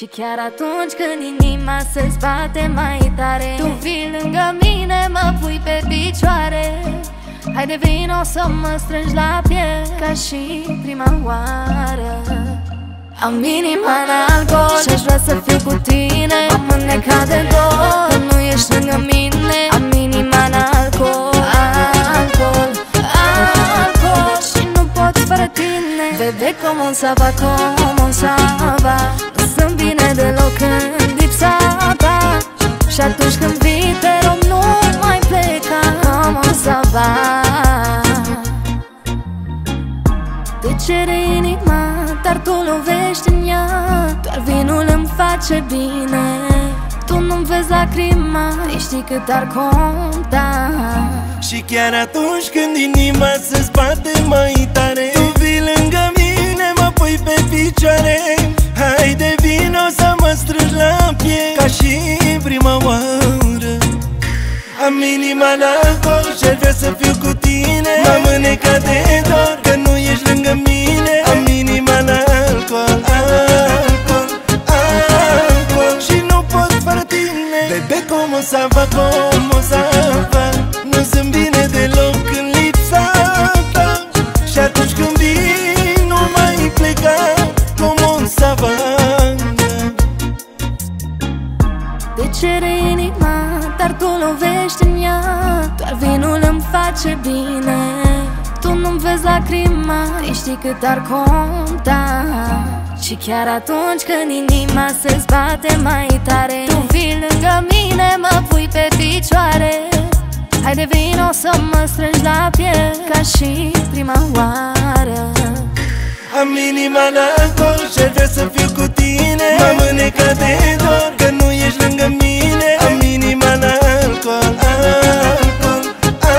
Și chiar atunci când inima se zbate mai tare, tu vii lângă mine, mă pui pe picioare. Haide vino să mă strângi la piept, ca și prima oară. Am inima în alcool și-aș vrea să fiu cu tine. Am mânecat de dor că nu ești lângă mine. Am inima în alcool, alcool, alcool, și nu pot fără tine. Bebe cum un saba, cum un saba, nu-mi vine deloc în lipsa ta. Și atunci când vii, te rog, nu mai pleca. Cum o să va? Te cere inima, dar tu lovești în ea. Doar vinul îmi face bine. Tu nu-mi vezi lacrima, te știi cât ar conta. Și chiar atunci când inima se zbate mai tare, tu vii lângă mine, mă pui pe picioare. Haide vino să mă strângi la piept, ca și prima oară. Am inima în alcool și-ar vrea să fiu cu tine. M-am mânecat de dor că nu ești lângă mine. Am inima în alcool, alcool, alcool, și nu pot fără tine. Bebe, cum o să fac, cum o să fac, nu sunt bine deloc în lipsa ta. Și atunci când vin, nu mai pleca. Te cere inima, dar tu lovești în ea. Doar vinul îmi face bine. Tu nu-mi vezi lacrima, te știi cât ar conta. Și chiar atunci când inima se zbate mai tare, tu vii lângă mine, mă pui pe picioare. Haide vino să mă strângi la piept, ca și prima oară. Am inima în alcool și-ar vrea să fiu cu tine. M-am mânecat de dor că nu ești lângă mine. Am inima în alcool, alcool,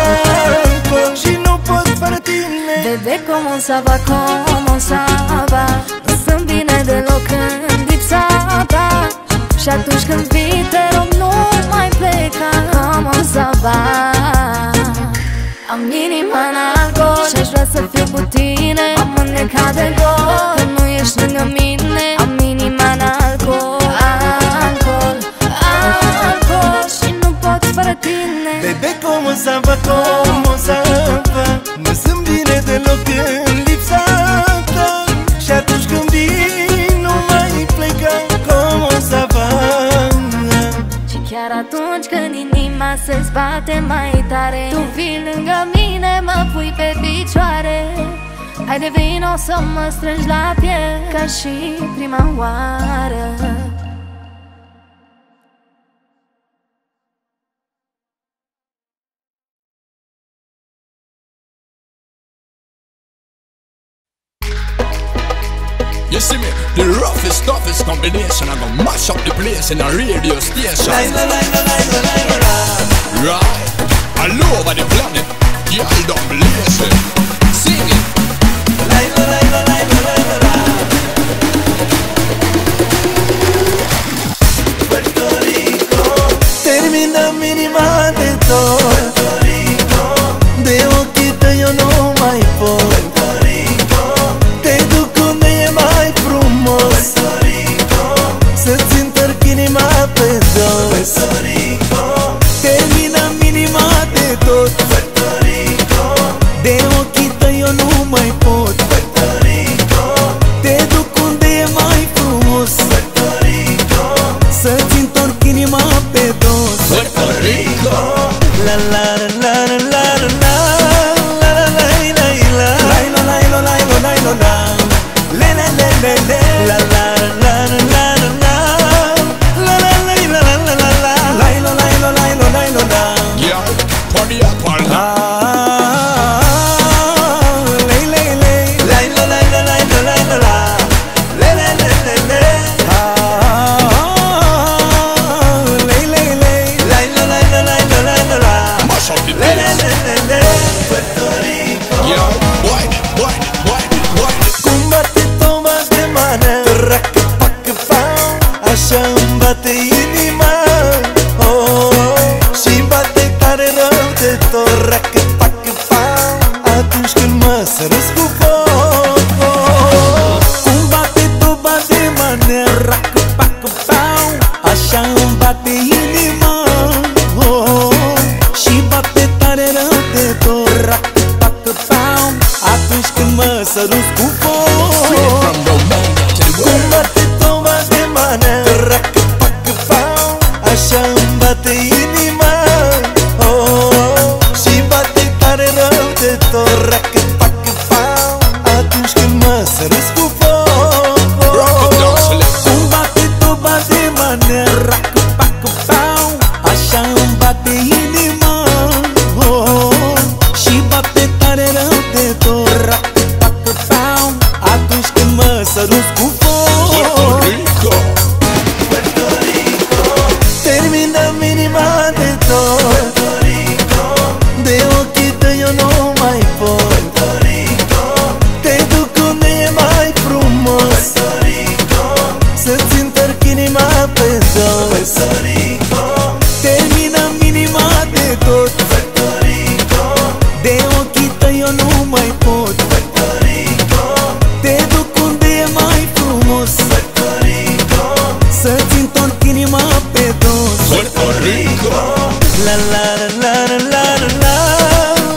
alcool, și nu pot fără tine. Bebe, cum o să va, cum o să va, nu sunt bine deloc în lipsa ta. Și atunci când vii, te rog, nu mai pleca. Cum o să va? Am inima în alcool și-aș vrea să fiu cu tine. Am mânecat de dor că nu ești lângă mine. Am inima în alcool, alcool, alcool, și nu pot fără tine. Bebe, cum o să fac, cum o să fac, nu sunt bine deloc în lipsa ta. Și atunci când vii, nu mai pleca. Cum o să fac? Și chiar atunci când inima se zbate mai tare, tu vii lângă mine, mă pui pe picioare. Haide vino să mă strângi la piept, ca și prima oară. You see me, the roughest, toughest combination. I gonna mash up the place in a radio station. Right, all over the planet, y'all don't believe it. Sing it. Puerto Rico, termina mi anima de todo. Puerto Rico, de boquita yo no mai puedo. Puerto Rico, te duco de mai frumos. Puerto Rico, se siente el que ni más pesó. Puerto Rico, termina mi anima de todo. Puerto Rico, de boquita yo no mai puedo. Puerto Rico. Puertorico. Terminăm inima de tot, Puertorico. De ochii tăi eu nu mai pot, Puertorico. Te duc unde e mai frumos, Puertorico. Să-ți întorc inima pe dos, Puertorico. La la la la la la la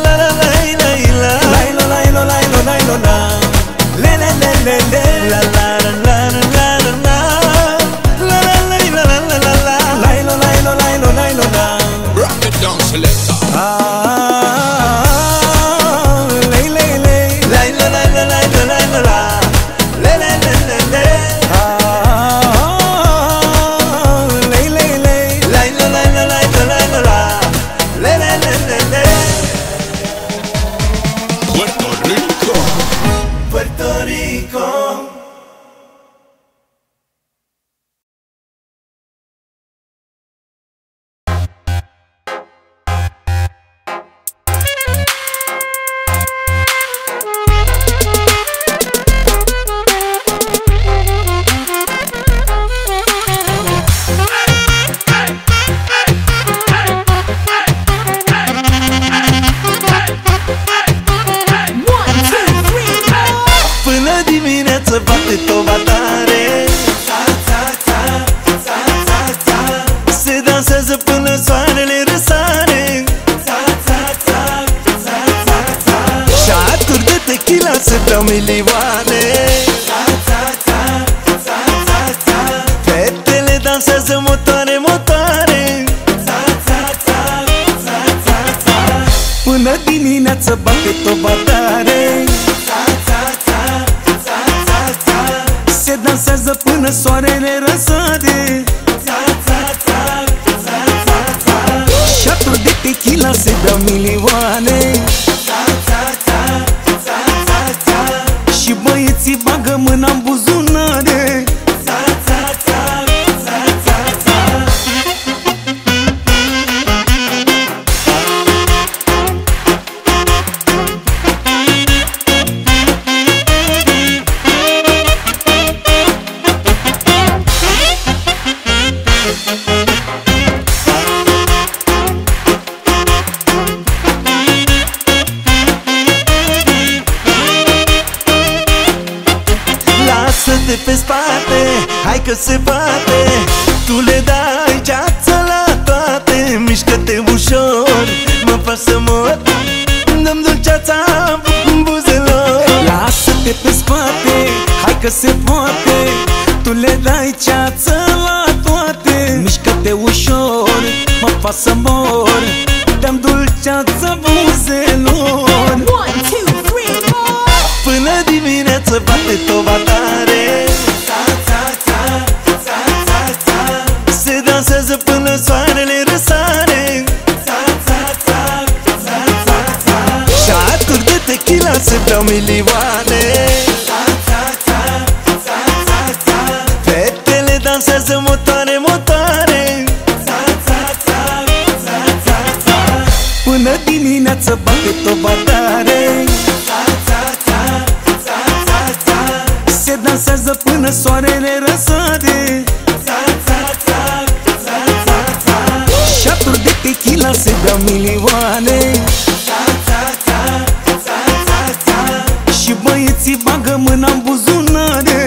la la la la la la la la la la la le le le le le la la la la la la la la la la la la la la rock it down selecta le le le la la la la la la la la le le le le le le le la la la la la la la la le le le le Puerto Rico, Puerto Rico. Se dansează până soarele răsare. Shoturi de tequila se beau milioane. Fetele dansează motoare, motoare, până dimineață bate toba tare. Se dansează până soarele răsare. Shoturi de tequila se beau milioane. Și băieții bagă mâna-n buzunare. Lasă-te pe spate, hai că se bate. Tu le dai ceață la toate. Mișcă-te ușor, mă faci să mor. Dă-mi dulceața în buzelor. Lasă-te pe spate, hai că se poate. Tu le dai ceață la toate. Mișcă-te ușor, mă faci să mor. Dă-mi dulceața buzelor. 1, 2, 3, 4. Până dimineață bate toba tare. Se dansează până soarele răsare. Shoturi de tequila se beau milioane. Fetele dansează motoare, motoare, până dimineață bate toba tare. Se dansează până soarele răsare. Shoturi de tequila se beau milioane. Și băieții bagă mâna-n buzunare.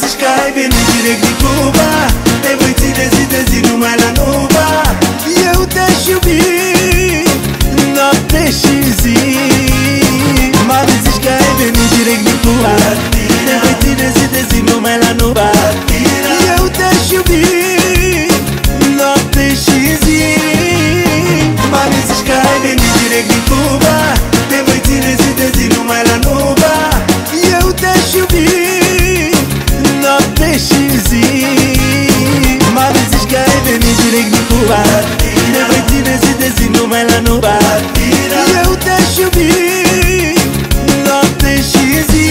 zici că ai venit direct din Cuba. Te voi ține zi de zi numai la Nuba. Eu te-aș iubi noapte și zi. Mami, zici că ai venit direct din Cuba. Te voi ține zi de zi numai la Nuba. Eu te-aș iubi noapte și zi. Mami, zici că ai venit direct din Cuba. Te voi ține zi de zi numai la Nuba. Eu te-aș iubi noapte și zi. Mami, zici că ai venit direct din Cuba. Te voi ține zi de zi numai la Nuba. Eu te-aș iubi noapte și zi.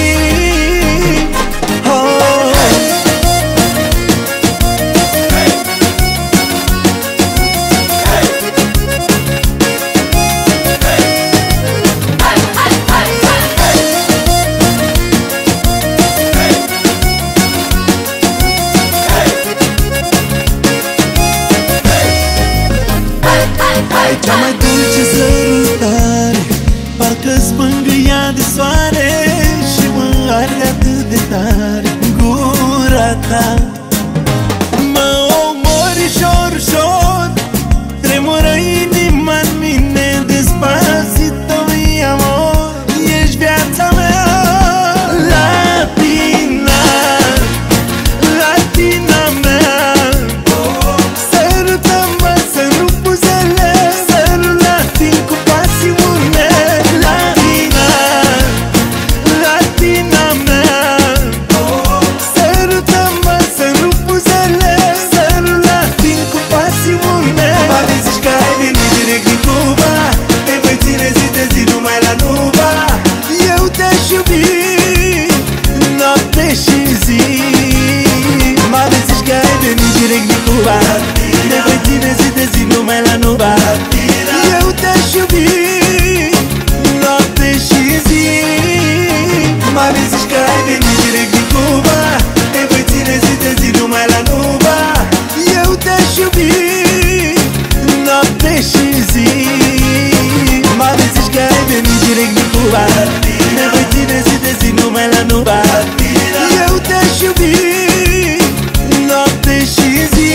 Cea mai dulce sărutare, parcă-s mângâia de soare și mă arde atât de tare gura ta. Mă omor ușor, ușor, tremură inima-n mine. Despacito, mi amor, ești viața mea. Latina, Latina mea, sărută-mă, sărut buzele. Te voi ține zi de zi numai la Nuba. Eu te-aș iubi noapte și zi. Mami, zici că ai venit direct din Cuba. Te voi ține zi de zi numai la Nuba. Eu te-aș iubi noapte și zi. Mami, zici că ai venit direct din Cuba. Te voi ține zi de zi numai la Nuba. Eu te-aș iubi noapte și zi.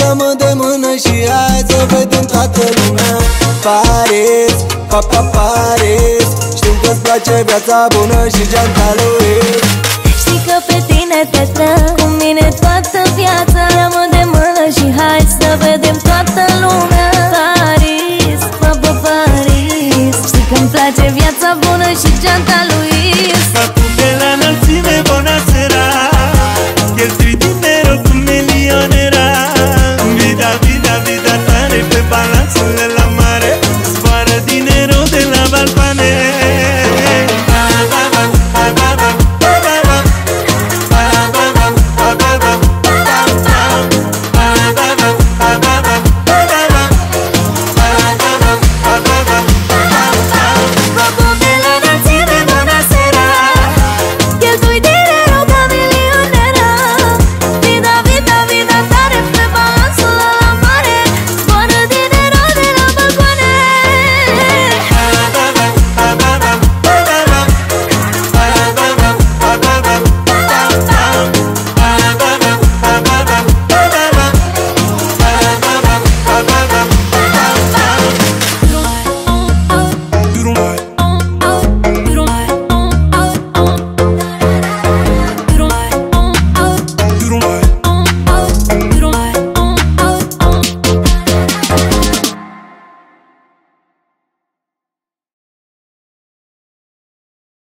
Ia-mă de mână și hai să vedem toată lumea Paris, papa Paris. Știu că-ți place viața bună și geanta lui. Știi că pe tine te trag, cu mine toată viața. Ia-mă de mână și hai